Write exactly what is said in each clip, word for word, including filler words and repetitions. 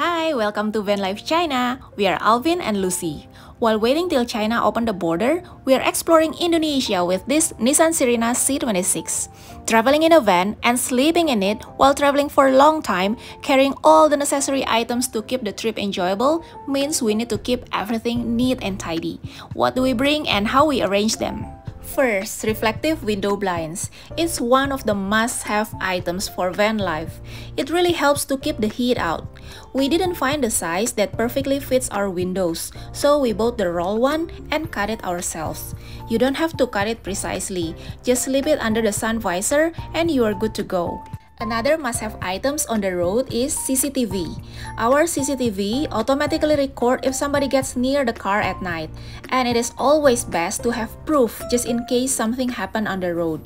Hi, welcome to Van Life China. We are Alvin and Lussi. While waiting till China opened the border, we are exploring Indonesia with this Nissan Serena C twenty-six. Traveling in a van and sleeping in it while traveling for a long time, carrying all the necessary items to keep the trip enjoyable means we need to keep everything neat and tidy. What do we bring and how we arrange them? First, reflective window blinds. It's one of the must-have items for van life. It really helps to keep the heat out. We didn't find the size that perfectly fits our windows, so we bought the roll one and cut it ourselves. You don't have to cut it precisely, just slip it under the sun visor and you are good to go. Another must-have items on the road is C C T V. Our C C T V automatically records if somebody gets near the car at night, and it is always best to have proof just in case something happened on the road.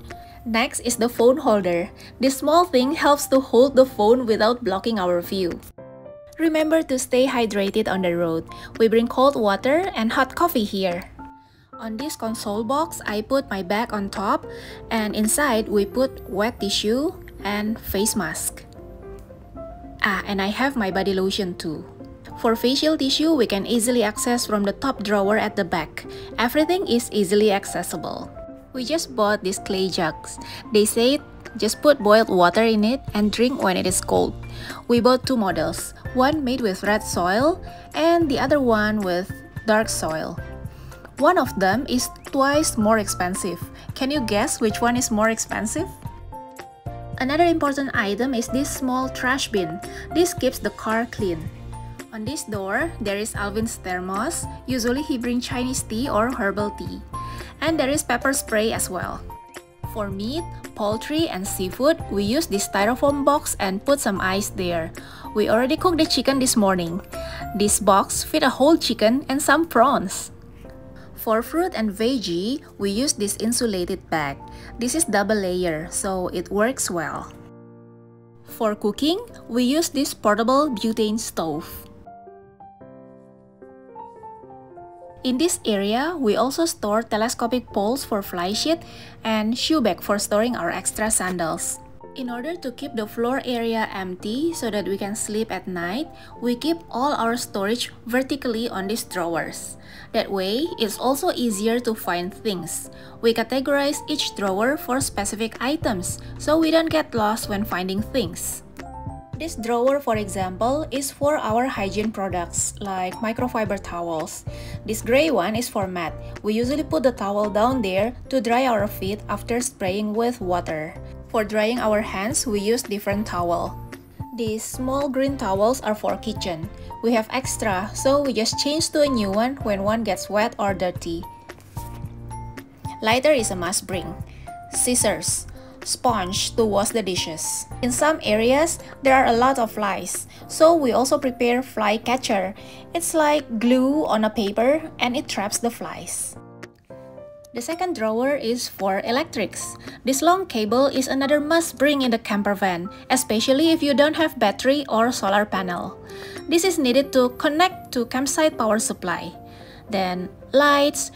Next is the phone holder. This small thing helps to hold the phone without blocking our view. Remember to stay hydrated on the road. We bring cold water and hot coffee here. On this console box, I put my bag on top, and inside we put wet tissue and face mask. Ah, and I have my body lotion too. For facial tissue, we can easily access from the top drawer at the back. Everything is easily accessible. We just bought these clay jugs. They say just put boiled water in it and drink when it is cold. We bought two models, one made with red soil and the other one with dark soil. One of them is twice more expensive. Can you guess which one is more expensive? Another important item is this small trash bin. This keeps the car clean. On this door, there is Alvin's thermos. Usually he brings Chinese tea or herbal tea. And there is pepper spray as well. For meat, poultry, and seafood, we use this styrofoam box and put some ice there. We already cooked the chicken this morning. This box fit a whole chicken and some prawns. For fruit and veggie, we use this insulated bag. This is double layer, so it works well. For cooking, we use this portable butane stove. In this area, we also store telescopic poles for flysheet and shoe bag for storing our extra sandals. In order to keep the floor area empty so that we can sleep at night, we keep all our storage vertically on these drawers. That way, it's also easier to find things. We categorize each drawer for specific items, so we don't get lost when finding things. This drawer, for example, is for our hygiene products, like microfiber towels. This gray one is for mat. We usually put the towel down there to dry our feet after spraying with water. For drying our hands, we use different towel. These small green towels are for kitchen. We have extra, so we just change to a new one when one gets wet or dirty. Lighter is a must bring. Scissors. Sponge to wash the dishes. In some areas, there are a lot of flies, so we also prepare fly catcher. It's like glue on a paper and it traps the flies. The second drawer is for electrics. This long cable is another must bring in the camper van, especially if you don't have battery or solar panel. This is needed to connect to campsite power supply. Then lights,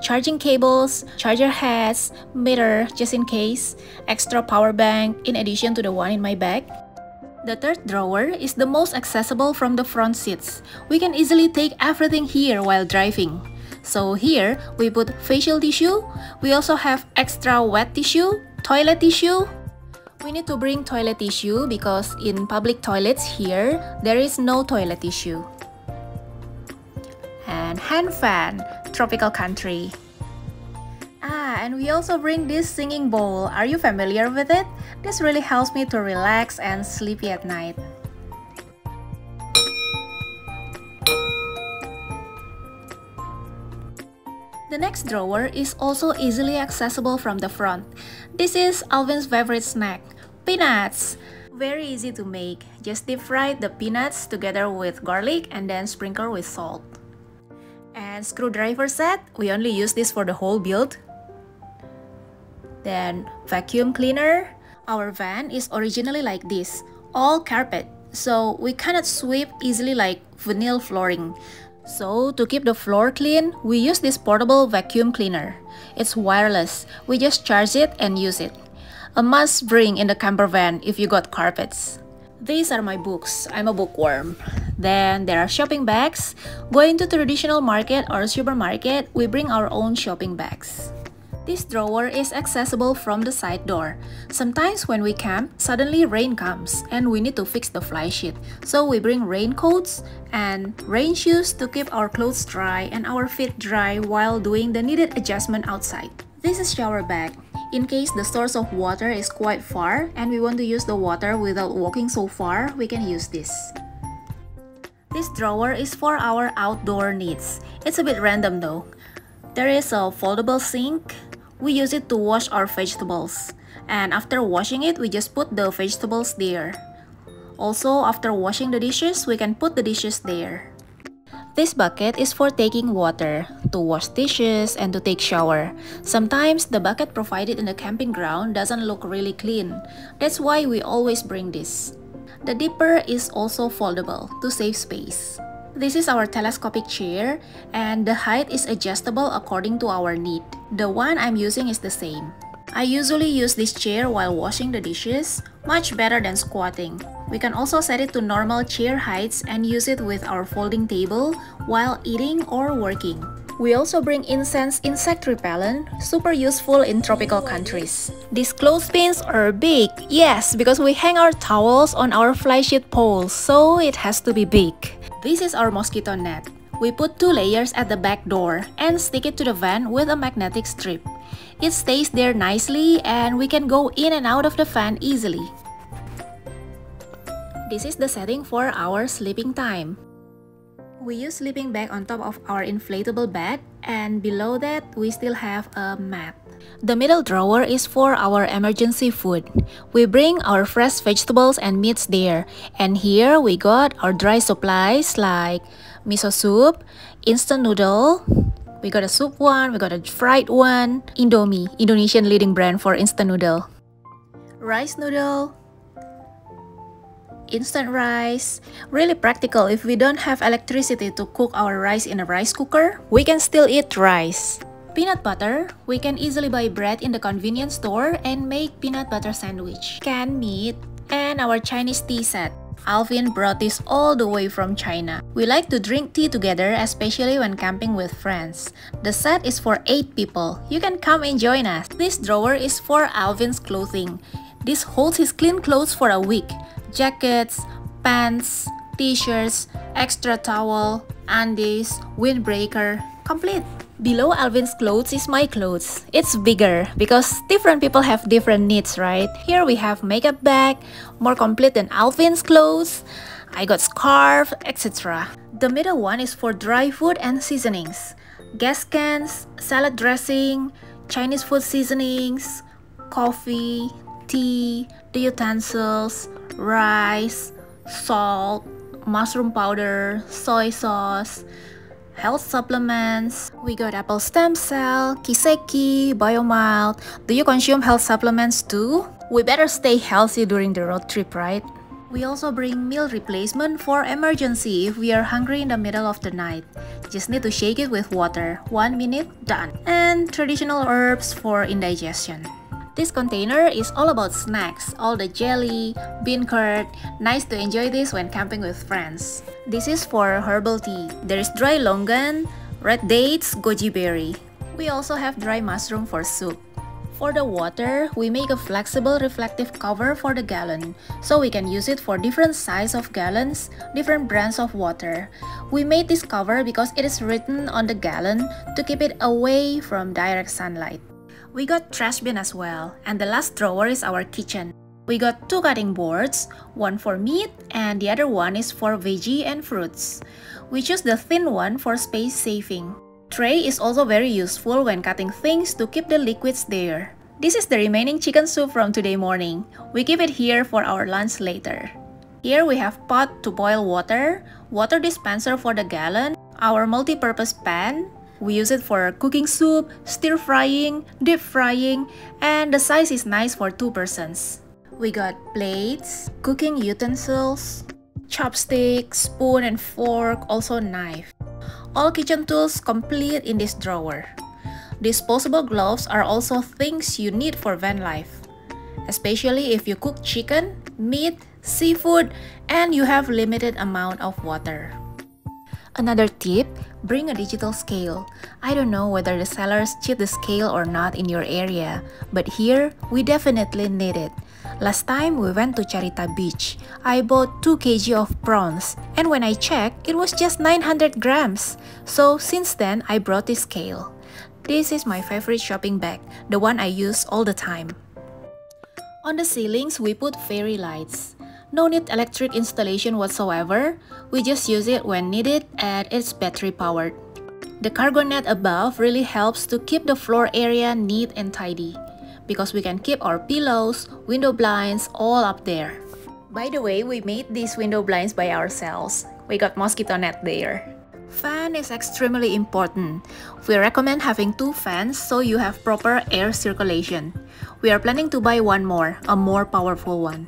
charging cables, charger heads, meter just in case, extra power bank in addition to the one in my bag. The third drawer is the most accessible from the front seats. We can easily take everything here while driving. So here, we put facial tissue, we also have extra wet tissue, toilet tissue. We need to bring toilet tissue because in public toilets here, there is no toilet tissue. And hand fan, tropical country. Ah, and we also bring this singing bowl. Are you familiar with it? This really helps me to relax and sleepy at night. The next drawer is also easily accessible from the front. This is Alvin's favorite snack, peanuts. Very easy to make. Just deep fry the peanuts together with garlic and then sprinkle with salt. And screwdriver set, we only use this for the whole build. Then vacuum cleaner. Our van is originally like this, all carpet, so we cannot sweep easily like vinyl flooring. So, to keep the floor clean, we use this portable vacuum cleaner. It's wireless, we just charge it and use it. A must bring in the camper van if you got carpets. These are my books. I'm a bookworm. Then there are shopping bags. Going to traditional market or supermarket, we bring our own shopping bags. This drawer is accessible from the side door. Sometimes when we camp, suddenly rain comes and we need to fix the fly sheet. So we bring raincoats and rain shoes to keep our clothes dry and our feet dry while doing the needed adjustment outside. This is shower bag. In case the source of water is quite far and we want to use the water without walking so far, we can use this. This drawer is for our outdoor needs. It's a bit random though. There is a foldable sink. We use it to wash our vegetables. And after washing it, we just put the vegetables there. Also, after washing the dishes, we can put the dishes there. This bucket is for taking water, to wash dishes, and to take shower. Sometimes the bucket provided in the camping ground doesn't look really clean. That's why we always bring this. The dipper is also foldable to save space. This is our telescopic chair, and the height is adjustable according to our need. The one I'm using is the same. I usually use this chair while washing the dishes, much better than squatting. We can also set it to normal chair heights and use it with our folding table while eating or working. We also bring incense insect repellent, super useful in tropical countries. These clothespins are big, yes, because we hang our towels on our fly sheet poles, so it has to be big. This is our mosquito net. We put two layers at the back door and stick it to the van with a magnetic strip. It stays there nicely and we can go in and out of the van easily. This is the setting for our sleeping time. We use sleeping bag on top of our inflatable bed, and below that we still have a mat. The middle drawer is for our emergency food. We bring our fresh vegetables and meats there, and here we got our dry supplies like miso soup, instant noodle. We got a soup one, we got a fried one, Indomie, Indonesian leading brand for instant noodle, rice noodle, instant rice. Really practical. If we don't have electricity to cook our rice in a rice cooker, we can still eat rice. Peanut butter, we can easily buy bread in the convenience store and make peanut butter sandwich. Canned meat, and our Chinese tea set. Alvin brought this all the way from China. We like to drink tea together, especially when camping with friends. The set is for eight people. You can come and join us. This drawer is for Alvin's clothing. This holds his clean clothes for a week. Jackets, pants, t-shirts, extra towel, undies, windbreaker, complete. Below Alvin's clothes is my clothes. It's bigger because different people have different needs, right? Here we have makeup bag, more complete than Alvin's clothes. I got scarf, et cetera. The middle one is for dry food and seasonings. Gas cans, salad dressing, Chinese food seasonings, coffee, tea, the utensils, rice, salt, mushroom powder, soy sauce, health supplements. We got apple stem cell, kiseki, biomild. Do you consume health supplements too? We better stay healthy during the road trip, right? We also bring meal replacement for emergency if we are hungry in the middle of the night. Just need to shake it with water. One minute, done. And traditional herbs for indigestion. This container is all about snacks, all the jelly, bean curd. Nice to enjoy this when camping with friends. This is for herbal tea. There is dry longan, red dates, goji berry. We also have dry mushroom for soup. For the water, we make a flexible reflective cover for the gallon, so we can use it for different size of gallons, different brands of water. We made this cover because it is written on the gallon to keep it away from direct sunlight. We got trash bin as well, and the last drawer is our kitchen. We got two cutting boards, one for meat and the other one is for veggie and fruits. We choose the thin one for space saving. Tray is also very useful when cutting things to keep the liquids there. This is the remaining chicken soup from today morning. We keep it here for our lunch later. Here we have pot to boil water, water dispenser for the gallon, our multi-purpose pan. We use it for cooking soup, stir frying, deep frying, and the size is nice for two persons. We got plates, cooking utensils, chopsticks, spoon and fork, also knife. All kitchen tools complete in this drawer. Disposable gloves are also things you need for van life, especially if you cook chicken, meat, seafood, and you have limited amount of water. Another tip, bring a digital scale. I don't know whether the sellers cheat the scale or not in your area, but here, we definitely need it. Last time, we went to Carita Beach. I bought two kilograms of prawns, and when I checked, it was just nine hundred grams. So, since then, I brought this scale. This is my favorite shopping bag, the one I use all the time. On the ceilings, we put fairy lights. No need electric installation whatsoever, we just use it when needed and it's battery powered. The cargo net above really helps to keep the floor area neat and tidy, because we can keep our pillows, window blinds all up there. By the way, we made these window blinds by ourselves. We got mosquito net there. Fan is extremely important. We recommend having two fans so you have proper air circulation. We are planning to buy one more, a more powerful one.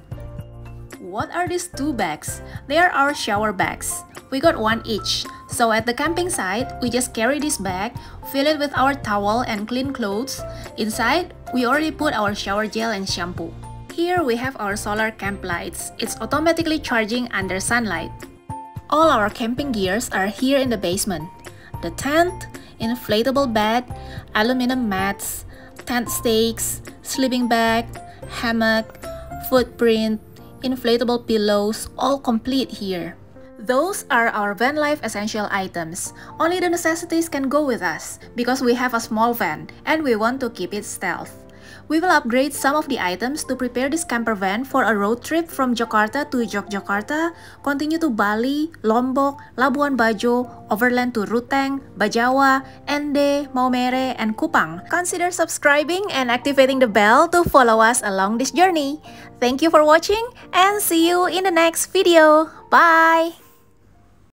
What are these two bags? They are our shower bags. We got one each. So at the camping site, we just carry this bag, fill it with our towel and clean clothes. Inside, we already put our shower gel and shampoo. Here we have our solar camp lights. It's automatically charging under sunlight. All our camping gears are here in the basement. The tent, inflatable bed, aluminum mats, tent stakes, sleeping bag, hammock, footprint, inflatable pillows, all complete here. Those are our van life essential items. Only the necessities can go with us because we have a small van and we want to keep it stealth. We will upgrade some of the items to prepare this camper van for a road trip from Jakarta to Yogyakarta, continue to Bali, Lombok, Labuan Bajo, overland to Ruteng, Bajawa, Ende, Maumere, and Kupang. Consider subscribing and activating the bell to follow us along this journey. Thank you for watching and see you in the next video. Bye!